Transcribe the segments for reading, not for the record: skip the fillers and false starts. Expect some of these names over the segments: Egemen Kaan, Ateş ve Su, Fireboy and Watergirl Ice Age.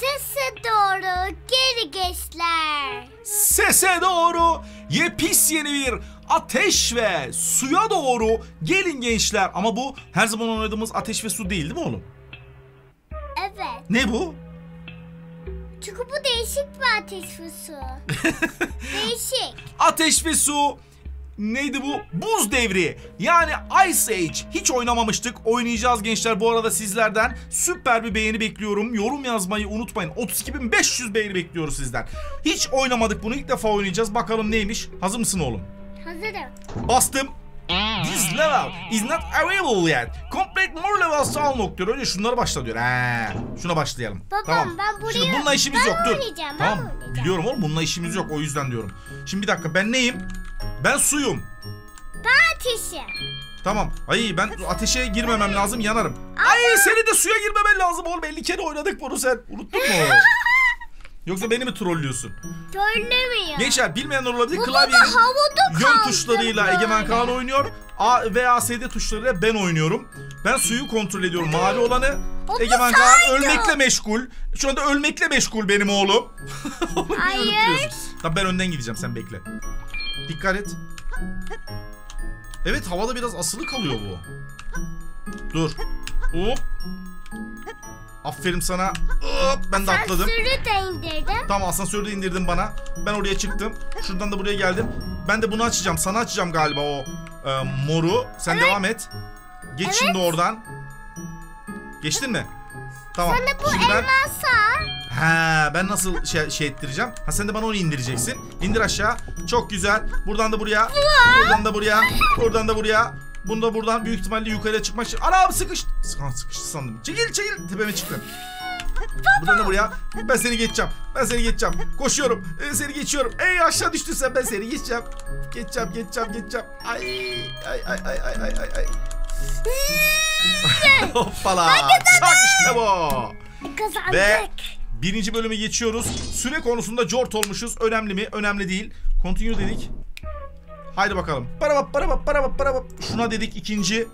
sese doğru geri geçler. Sese doğru yepyeni bir ateş ve suya doğru gelin gençler. Ama bu her zaman oynadığımız ateş ve su değil, değil mi oğlum? Evet. Ne bu? Çünkü bu değişik bir ateş ve su. Değişik. Ateş ve su. Neydi bu? Buz devri. Yani Ice Age. Hiç oynamamıştık. Oynayacağız gençler. Bu arada sizlerden süper bir beğeni bekliyorum. Yorum yazmayı unutmayın. 32.500 beğeni bekliyoruz sizden. Hiç oynamadık bunu. İlk defa oynayacağız. Bakalım neymiş. Hazır mısın oğlum? Hazırım. Bastım. This level is not available yet. Complete more levels to unlock diyor. Önce şunlara başla diyor. Şuna başlayalım. Babam, tamam. Ben buraya... Şimdi bununla işimiz yok. Dur. Tamam. Biliyorum oğlum. Bununla işimiz yok. O yüzden diyorum. Şimdi bir dakika. Ben neyim? Ben suyum. Ben ateşim. Tamam. Ay ben ateşe girmemem lazım, yanarım. Ay seni de suya girmemen lazım oğlum. 50 kere oynadık bunu sen. Unuttun mu? Yoksa beni mi trollüyorsun? Trollemiyor. Gençler bilmeyen olabilir. Klavyenin yön tuşlarıyla Egemen Kaan oynuyor. A ve ASD tuşlarıyla ben oynuyorum. Ben suyu kontrol ediyorum. Mavi olanı. Egemen Kaan ölmekle meşgul. Şu anda ölmekle meşgul benim oğlum. Hayır. Tabii ben önden gideceğim, sen bekle. Dikkat et. Evet, havada biraz asılı kalıyor bu. Dur. Hop. Aferin sana. Hop, ben de atladım. Asansörü de indirdim. Tamam, asansörü de indirdim bana. Ben oraya çıktım. Şuradan da buraya geldim. Ben de bunu açacağım. Sana açacağım galiba o moru. Sen evet, devam et. Geç evet, şimdi oradan. Geçtin mi? Tamam. Sen de bu şimdi elmasa. Ha, ben nasıl şey ettireceğim? Ha, sen de bana onu indireceksin. İndir aşağı. Çok güzel. Buradan da buraya. Buradan da buraya. Buradan da buraya. Bunu da buradan büyük ihtimalle yukarıya çıkmak için. Anam sıkıştı. Sıkıştı sandım. Çekil çekil. Tepeme çıktı. Buradan da buraya. Ben seni geçeceğim. Ben seni geçeceğim. Koşuyorum. Seni geçiyorum. Ey aşağı düştün sen. Ben seni geçeceğim. Geçeceğim. Geçeceğim. Geçeceğim. Ay. Ay ay ay ay ay ay. Hoppala. Çak işte bu. Kazandık. Ve 1. bölümü geçiyoruz. Süre konusunda cort olmuşuz. Önemli mi? Önemli değil. Continue dedik. Haydi bakalım. Şuna dedik 2.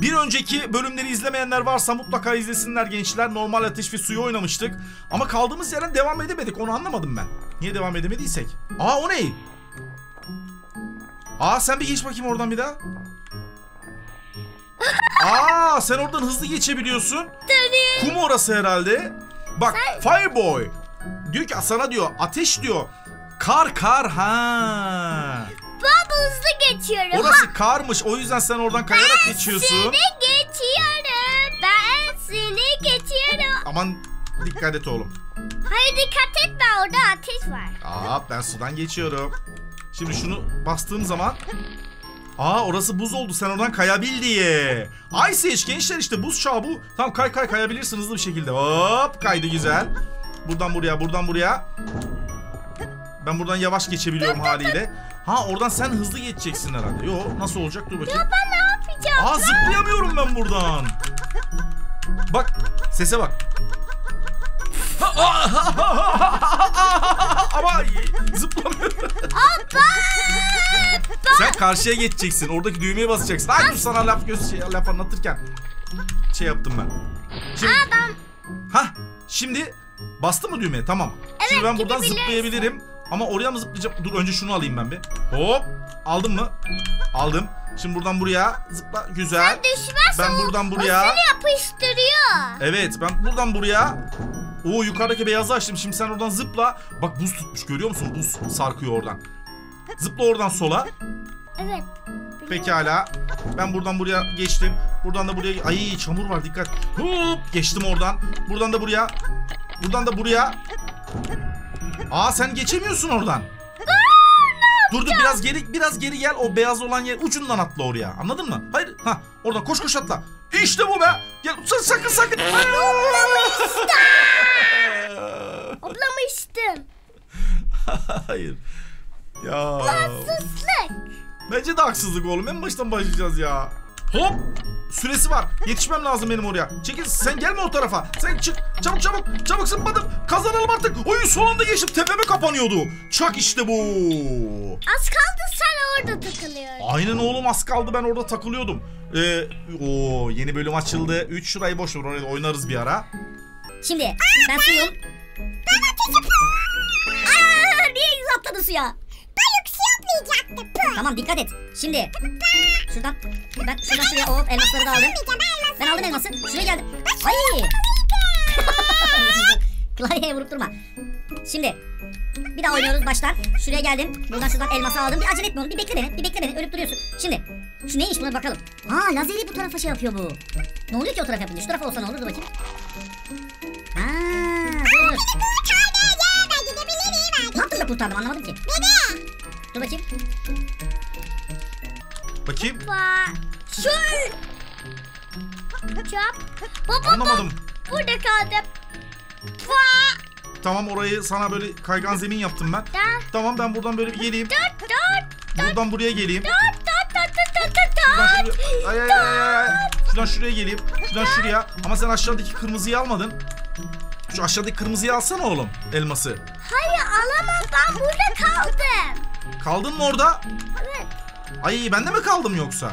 Bir önceki bölümleri izlemeyenler varsa mutlaka izlesinler gençler. Normal ateş ve suyu oynamıştık. Ama kaldığımız yerden devam edemedik. Onu anlamadım ben. Niye devam edemediysek? Aa o ne? Aa sen bir geç bakayım oradan bir daha. Aa sen oradan hızlı geçebiliyorsun. Kum orası herhalde. Bak sen... Fireboy diyor ki sana diyor ateş diyor. Kar ha. Ben hızlı geçiyorum. Orası ha, karmış, o yüzden sen oradan kayarak ben geçiyorsun. Ben seni geçiyorum. Ben seni geçiyorum. Aman dikkat et oğlum. Hayır dikkat etme, orada ateş var. Aa ben sudan geçiyorum. Şimdi şunu bastığım zaman. Aa orası buz oldu, sen oradan kayabil diye. Ice Age gençler işte, buz çağı bu. Tamam kay kayabilirsiniz hızlı bir şekilde. Hop kaydı güzel. Buradan buraya, buradan buraya. Ben buradan yavaş geçebiliyorum haliyle. Ha oradan sen hızlı geçeceksin herhalde. Yo nasıl olacak, dur bakayım. Ya ben ne yapacağım? Aa zıplayamıyorum ben buradan. Bak sese bak. Ama zıplamıyorum. Sen karşıya geçeceksin. Oradaki düğmeye basacaksın. Ay dur sana laf anlatırken şey yaptım ben. Şimdi ha şimdi bastı mı düğmeye? Tamam. Evet, şimdi ben buradan zıplayabilirim. Ama oraya mı zıplayacağım? Dur önce şunu alayım ben bir. Hop. Aldım mı? Aldım. Şimdi buradan buraya zıpla. Güzel. Ben buradan buraya. O seni yapıştırıyor. Evet, ben buradan buraya. Oo yukarıdaki beyazı açtım. Şimdi sen oradan zıpla. Bak buz tutmuş, görüyor musun? Buz sarkıyor oradan. Zıpla oradan sola. Evet. Pekala. Ben buradan buraya geçtim. Buradan da buraya. Ay çamur var, dikkat. Hop geçtim oradan. Buradan da buraya. Buradan da buraya. Aa sen geçemiyorsun oradan. Dur biraz geri gel, o beyaz olan yer ucundan atla oraya. Anladın mı? Hayır. Ha oradan koş atla. İşte bu be. Gel sakın. Ablamıştım. Hayır. Ya. Haksızlık. Bence de haksızlık oğlum. En baştan başlayacağız ya. Hop. Süresi var. Yetişmem lazım benim oraya. Çekil. Sen gelme o tarafa. Sen çık. Çabuk. Çabuk zıpladım. Kazanalım artık. Oy son anda geçip tepeme kapanıyordu. Çak işte bu. Az kaldı, sen orada takılıyorsun. Aynen oğlum, az kaldı, ben orada takılıyordum. Yeni bölüm açıldı. 3 şurayı boş ver, oynarız bir ara. Şimdi ben suyum. Aaa, niye atladın suya? Balık su atlayacaktı. Tamam, dikkat et. Şimdi şuradan, şuradan şuraya hop, elmasları da aldım. Ben aldım elması. Şuraya geldim. Ay! Klavyeye vurup durma. Şimdi bir daha oynuyoruz baştan. Şuraya geldim. Buradan şuradan elması aldım. Bir acele etme oğlum. Bir bekle beni. Bir bekle beni. Ölüp duruyorsun. Şimdi şu neymiş, buna bakalım. Aa, lazeri bu tarafa şey yapıyor bu. Ne oluyor ki o taraf yapınca? Şu tarafa olsa ne olurdu bakayım. Aa, dur. Ne yaptın da kurtardım, anlamadım ki. Bebe. Dur bakayım. Bakayım. Şur. Anlamadım. Burada kaldım. Tamam, orayı sana böyle kaygan zemin yaptım ben. Tamam, ben buradan böyle bir geleyim. Buradan buraya geleyim. Şuradan şuraya geleyim. Şuradan şuraya. Ama sen aşağıdaki kırmızıyı almadın. Şu aşağıdaki kırmızıyı alsana oğlum, elması. Hayır, alamam, ben burada kaldım. Kaldın mı orada? Evet. Ay, ben de mi kaldım yoksa?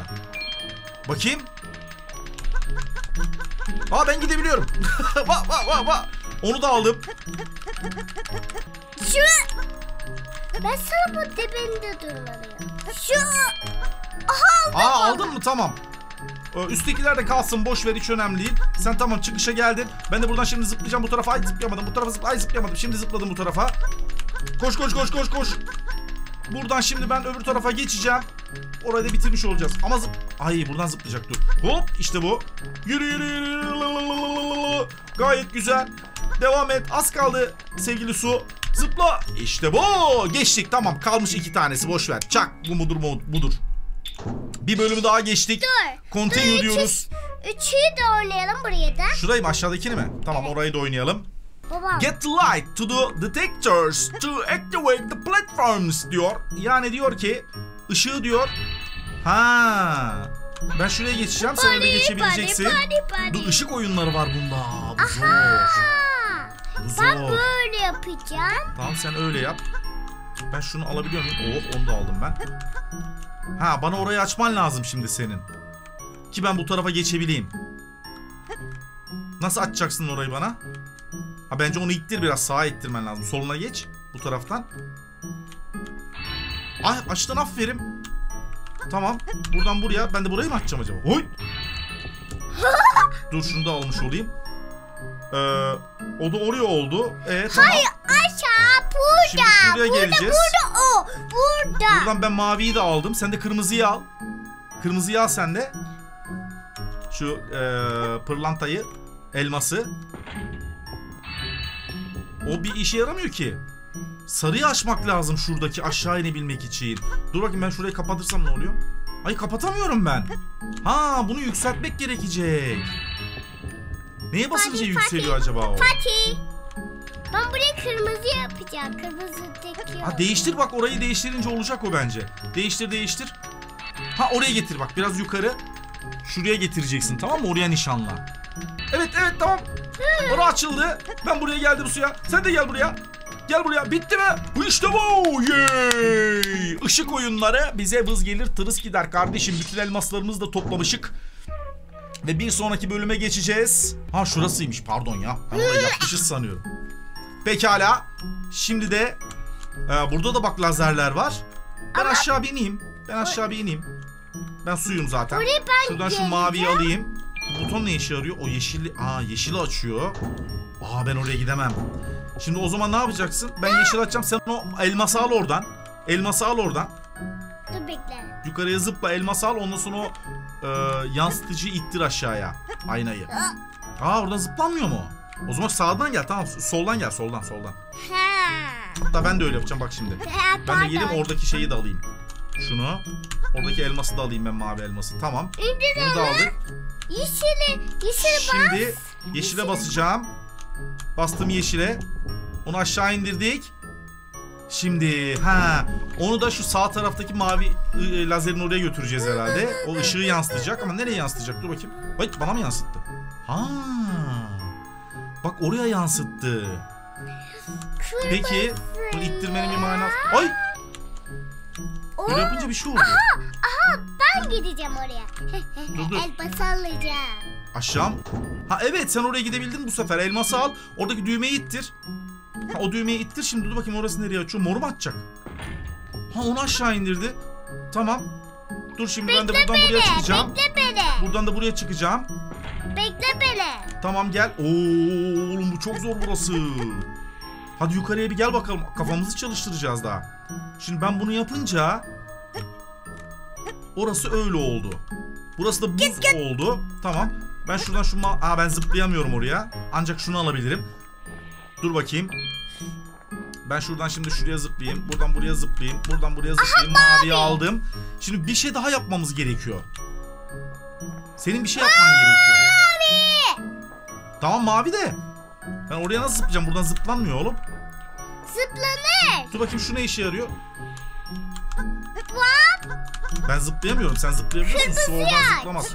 Bakayım. Aa, ben gidebiliyorum. Bak. Onu da aldım. Şu. Ben sana bu tepende durmalıyım. Şu. Aha, aldım. Aa, aldın mı? Tamam. Üsttekiler de kalsın, boş ver, hiç önemli değil. Sen tamam, çıkışa geldin. Ben de buradan şimdi zıplayacağım bu tarafa. Ay, zıplayamadım. Bu tarafa zıplayamadım. Şimdi zıpladım bu tarafa. Koş koş koş koş koş. Buradan şimdi ben öbür tarafa geçeceğim. Orayı da bitirmiş olacağız. Ama ay, buradan zıplayacak, dur. Hop, işte bu. Yürü yürü yürü. Gayet güzel. Devam et. Az kaldı sevgili su. Zıpla. İşte bu. Geçtik. Tamam. Kalmış 2 tanesi. Boş ver. Çak. Bu mudur budur. Bir bölümü daha geçtik. Dur. Continue diyoruz. 3'ü de oynayalım buraya da. Şurayı mı? Aşağıdakini mi? Tamam, evet. Orayı da oynayalım. Babam. Get light to the detectors to activate the platforms diyor. Yani diyor ki ışığı diyor. Ha. Ben şuraya geçeceğim. Sen de geçebileceksin. Bu ışık oyunları var bunda. Aha. Zor. Ben böyle yapacağım. Tamam, sen öyle yap. Ben şunu alabiliyor muyum? Oh, onu da aldım ben. Ha, bana orayı açman lazım şimdi senin. Ki ben bu tarafa geçebileyim. Nasıl açacaksın orayı bana? Ha, bence onu ittir biraz. Sağa ittirmen lazım. Soluna geç. Bu taraftan. Ay, açtın, aferin. Tamam. Buradan buraya. Ben de burayı mı açacağım acaba? Oy. Dur, şunu da almış olayım. O da oraya oldu. Tamam. Hayır, aşağı burada. Şimdi şuraya geleceğiz. Burada o. Burada. Buradan ben maviyi de aldım. Sen de kırmızıyı al. Kırmızıyı al sen de. Şu pırlantayı. Elması. O bir işe yaramıyor ki. Sarıyı açmak lazım şuradaki, aşağı inebilmek için. Dur bakayım, ben şurayı kapatırsam ne oluyor? Ay, kapatamıyorum ben. Ha, bunu yükseltmek gerekecek. Neye basınca yükseliyor acaba o? Fatih. Ben buraya kırmızı yapacağım. Kırmızı. Ha, değiştir bak, orayı değiştirince olacak o bence. Değiştir değiştir. Ha, oraya getir bak, biraz yukarı. Şuraya getireceksin, tamam mı? Oraya nişanla. Evet, tamam. Orası açıldı. Ben buraya geldim suya. Sen de gel buraya. Gel buraya. Bitti mi? İşte bu. Yay. Işık oyunları bize vız gelir tırıs gider kardeşim. Bütün elmaslarımızı da toplamışık. Ve bir sonraki bölüme geçeceğiz. Ha, şurasıymış, pardon ya. Ben orayı yapmışız sanıyorum. Pekala. Şimdi de burada da bak lazerler var. Ben aşağı bir ineyim. Ben suyum zaten. Şuradan şu maviyi alayım. Bu buton ne işe yarıyor? O yeşili. Aa, yeşili açıyor. Aa, ben oraya gidemem. Şimdi o zaman ne yapacaksın? Ben yeşil açacağım. Sen o elması al oradan. Dur, bekle. Yukarıya zıpla, elması al. Ondan sonra o yansıtıcıyı ittir aşağıya. Aynayı. Aa, oradan zıplanmıyor mu? O zaman sağdan gel. Tamam, soldan gel. Soldan. Hatta ben de öyle yapacağım. Bak şimdi. Ben de gelip oradaki şeyi de alayım. Şunu. Oradaki elması da alayım ben, mavi elması. Tamam. Bunu da aldık. Yeşile bas. Şimdi yeşile basacağım. Bastım yeşile. Onu aşağı indirdik. Şimdi onu da şu sağ taraftaki mavi lazerin oraya götüreceğiz herhalde. O ışığı yansıtacak ama nereye yansıtacak? Dur bakayım. Ay, bana mı yansıttı? Ha. Bak, oraya yansıttı. Peki bunu ittirmenin bir manası. Ay! Böyle yapınca bir şey oluyor. Aha, ben gideceğim oraya. Dur. Elması alacağım. Aşağı. Ha, evet, sen oraya gidebildin bu sefer. Elması al. Oradaki düğmeyi ittir. Ha, o düğmeyi ittir şimdi. Dur bakayım orası nereye açıyor? Moru mu atacak? Ha, onu aşağı indirdi. Tamam. Dur şimdi bekle, ben de buradan buraya çıkacağım. Bekle beni. Buradan da buraya çıkacağım. Bekle beni. Tamam gel. Oo, oğlum bu çok zor burası. Hadi yukarıya bir gel bakalım. Kafamızı çalıştıracağız daha. Şimdi ben bunu yapınca orası öyle oldu. Burası da buz oldu. Tamam. Ben şuradan şu... Aa, ben zıplayamıyorum oraya. Ancak şunu alabilirim. Dur bakayım. Ben şuradan şimdi şuraya zıplayayım. Buradan buraya zıplayayım. Buradan buraya zıplayayım. Aha, maviyi aldım. Şimdi bir şey daha yapmamız gerekiyor. Senin bir şey yapman gerekiyor. Mavi. Tamam mavi de. Ben oraya nasıl zıplayacağım? Buradan zıplanmıyor oğlum. Zıplanır. Dur bakayım şu ne işe yarıyor? Zıplan. Ben zıplayamıyorum. Sen zıplayabiliyorsun. Su oradan zıplamaz.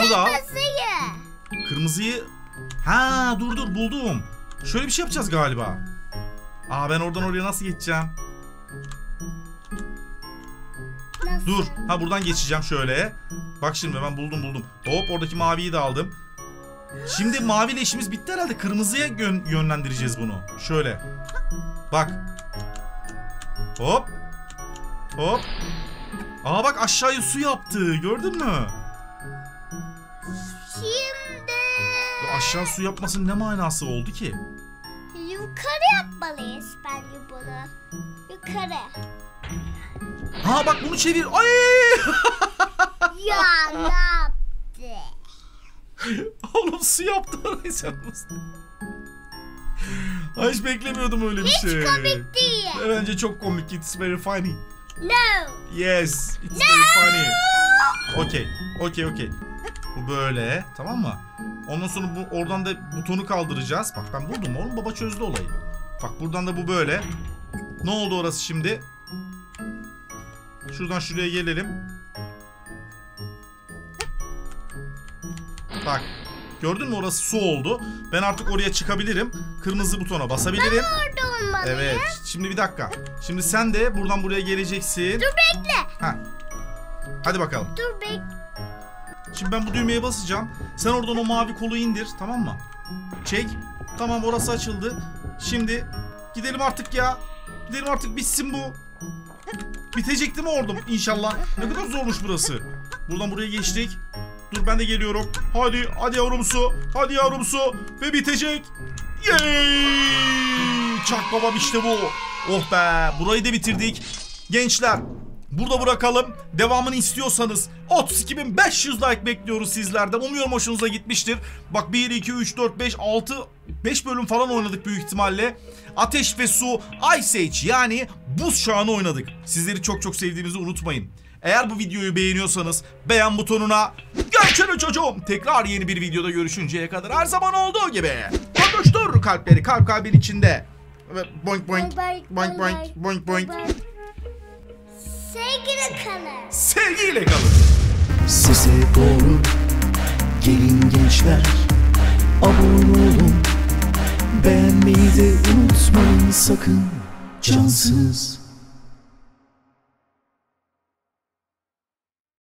Onu da al. Kırmızıyı. Kırmızıyı. Ha dur dur buldum. Şöyle bir şey yapacağız galiba. Aa, ben oradan oraya nasıl geçeceğim? Nasıl? Dur. Ha, buradan geçeceğim şöyle. Bak şimdi ben buldum. Hop, oradaki maviyi de aldım. Şimdi maviyle işimiz bitti herhalde. Kırmızıya yönlendireceğiz bunu. Şöyle. Bak. Hop. Hop. Aa, bak aşağıya su yaptı. Gördün mü? Şimdi. Ya, aşağı su yapmasının ne manası oldu ki? Yukarı yapmalıyız bence bunu. Yukarı. Ha bak bunu çevir. Ay! Ya ne yaptı? Oğlum su yaptı orayı sen. Ay, hiç beklemiyordum öyle bir şey. Hiç komik değil. Bence çok komik. It's very funny. No. Yes. It's very funny. Okay. Okay. Bu böyle. Tamam mı? Ondan sonra bu, oradan da butonu kaldıracağız. Bak ben buldum oğlum. Baba çözdü olayı. Bak buradan da bu böyle. Ne oldu orası şimdi? Şuradan şuraya gelelim. Bak. Gördün mü orası su oldu. Ben artık oraya çıkabilirim. Kırmızı butona basabilirim. Evet. Şimdi bir dakika. Şimdi sen de buradan buraya geleceksin. Dur bekle. Ha. Hadi bakalım. Dur bekle. Şimdi ben bu düğmeye basacağım. Sen oradan o mavi kolu indir. Tamam mı? Çek. Tamam, orası açıldı. Şimdi gidelim artık ya. Gidelim artık, bitsin bu. Bitecekti mi ordum? İnşallah. Ne kadar zormuş burası. Buradan buraya geçtik. Dur ben de geliyorum. Hadi. Hadi yavrum su. Hadi yavrum su. Ve bitecek. Yeeey. Çak babam, işte bu. Oh be. Burayı da bitirdik. Gençler. Burada bırakalım. Devamını istiyorsanız 32.500 like bekliyoruz sizlerden. Umuyorum hoşunuza gitmiştir. Bak 1, 2, 3, 4, 5, 6, 5 bölüm falan oynadık büyük ihtimalle. Ateş ve Su, Ice Age yani buz çağını oynadık. Sizleri çok çok sevdiğimizi unutmayın. Eğer bu videoyu beğeniyorsanız beğen butonuna görüşürüz çocuğum. Tekrar yeni bir videoda görüşünceye kadar her zaman olduğu gibi. Konuştur kalpleri, kalp kalbin içinde. Boink boink, boink boink, boink boink. Sevgiyle kalın. Sevgiyle kalın. Size doğru gelin gençler. Abone olun. Beğenmeyi de unutmayın sakın. Cansız.